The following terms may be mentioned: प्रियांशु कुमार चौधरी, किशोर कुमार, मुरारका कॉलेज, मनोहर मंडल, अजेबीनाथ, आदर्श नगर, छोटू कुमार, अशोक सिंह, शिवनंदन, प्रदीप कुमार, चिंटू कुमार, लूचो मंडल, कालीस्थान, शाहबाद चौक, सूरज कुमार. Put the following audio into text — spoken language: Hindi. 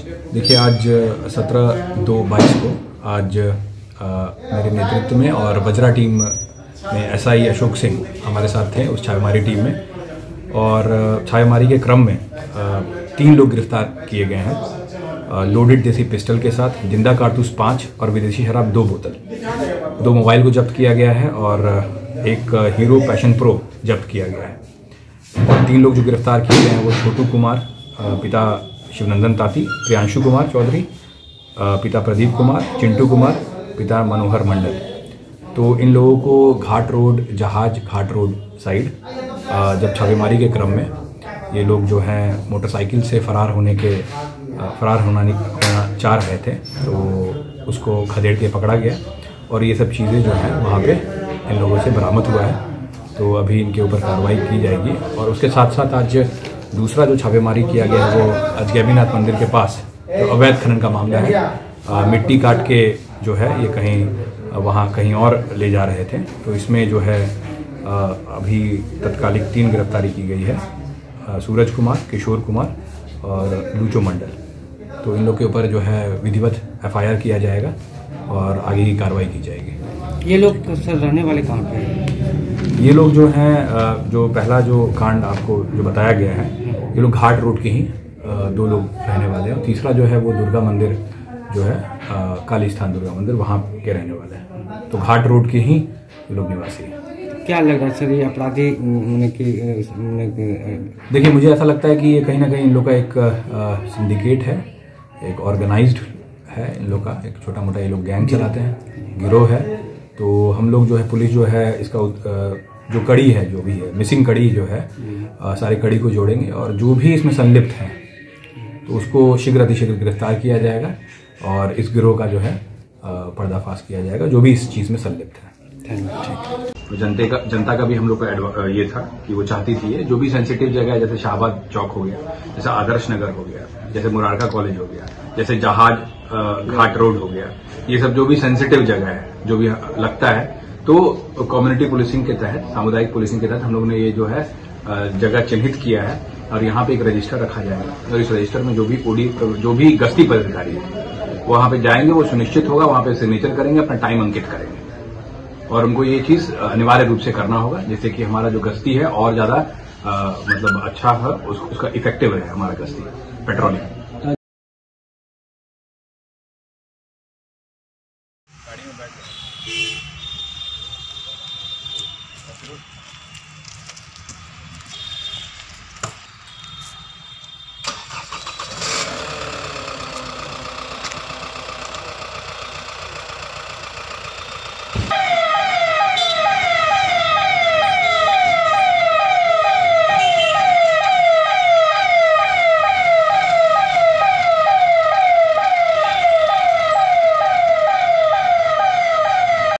देखिए आज 17/2/22 को आज मेरे नेतृत्व में और वज्रा टीम में एसआई अशोक सिंह हमारे साथ थे उस छापेमारी टीम में, और छापेमारी के क्रम में 3 लोग गिरफ्तार किए गए हैं लोडेड देसी पिस्टल के साथ, जिंदा कारतूस 5 और विदेशी शराब 2 बोतल, 2 मोबाइल को जब्त किया गया है और एक हीरो पैशन प्रो जब्त किया गया है। और 3 लोग जो गिरफ्तार किए गए हैं वो छोटू कुमार पिता शिवनंदन ताती, प्रियांशु कुमार चौधरी पिता प्रदीप कुमार, चिंटू कुमार पिता मनोहर मंडल। तो इन लोगों को घाट रोड, जहाज घाट रोड साइड जब छापेमारी के क्रम में ये लोग जो हैं मोटरसाइकिल से फरार होना चाह रहे थे, तो उसको खदेड़ के पकड़ा गया और ये सब चीज़ें जो हैं वहाँ पे इन लोगों से बरामद हुआ है। तो अभी इनके ऊपर कार्रवाई की जाएगी। और उसके साथ साथ आज दूसरा जो छापेमारी किया गया है वो अजेबीनाथ मंदिर के पास जो अवैध खनन का मामला है, मिट्टी काट के जो है ये कहीं और ले जा रहे थे, तो इसमें जो है अभी तत्कालिक 3 गिरफ्तारी की गई है, सूरज कुमार, किशोर कुमार और लूचो मंडल। तो इन लोग के ऊपर जो है विधिवत एफआईआर किया जाएगा और आगे की कार्रवाई की जाएगी। ये लोग तो सर रहने वाले कहाँ पे हैं? ये लोग जो हैं, जो पहला जो कांड आपको जो बताया गया है, ये लोग घाट रोड के ही 2 लोग रहने वाले हैं। तीसरा जो है वो दुर्गा मंदिर जो है कालीस्थान दुर्गा मंदिर, वहाँ के रहने वाले हैं। तो घाट रोड के ही लोग निवासी हैं। क्या लग रहा है सर ये अपराधी होने की? देखिए मुझे ऐसा लगता है कि ये कहीं ना कहीं इन लोग का एक सिंडिकेट है, एक ऑर्गेनाइज्ड है इन लोग का, एक छोटा मोटा ये लोग गैंग चलाते हैं, गिरोह है। तो हम लोग जो है पुलिस जो है इसका जो कड़ी है, जो भी है मिसिंग कड़ी जो है, सारी कड़ी को जोड़ेंगे और जो भी इसमें संलिप्त है तो उसको शीघ्र अतिशीघ्र गिरफ्तार किया जाएगा और इस गिरोह का जो है पर्दाफाश किया जाएगा जो भी इस चीज में संलिप्त है। ठीक। तो जनता का भी हम लोग का ये था कि वो चाहती थी जो भी सेंसिटिव जगह है, जैसे शाहबाद चौक हो गया, जैसे आदर्श नगर हो गया, जैसे मुरारका कॉलेज हो गया, जैसे जहाज घाट रोड हो गया, ये सब जो भी सेंसिटिव जगह है, जो भी लगता है, तो कम्युनिटी पुलिसिंग के तहत, सामुदायिक पुलिसिंग के तहत हम लोग ने ये जो है जगह चिन्हित किया है और यहाँ पे एक रजिस्टर रखा जाएगा और इस रजिस्टर में जो भी गश्ती पदाधिकारी है वहाँ पे जाएंगे, वो सुनिश्चित होगा, वहाँ पे सिग्नेचर करेंगे, अपना टाइम अंकित करेंगे और उनको ये चीज अनिवार्य रूप से करना होगा, जिससे कि हमारा जो गश्ती है और ज्यादा मतलब अच्छा है, उसका इफेक्टिव है हमारा गश्ती पेट्रोलिंग।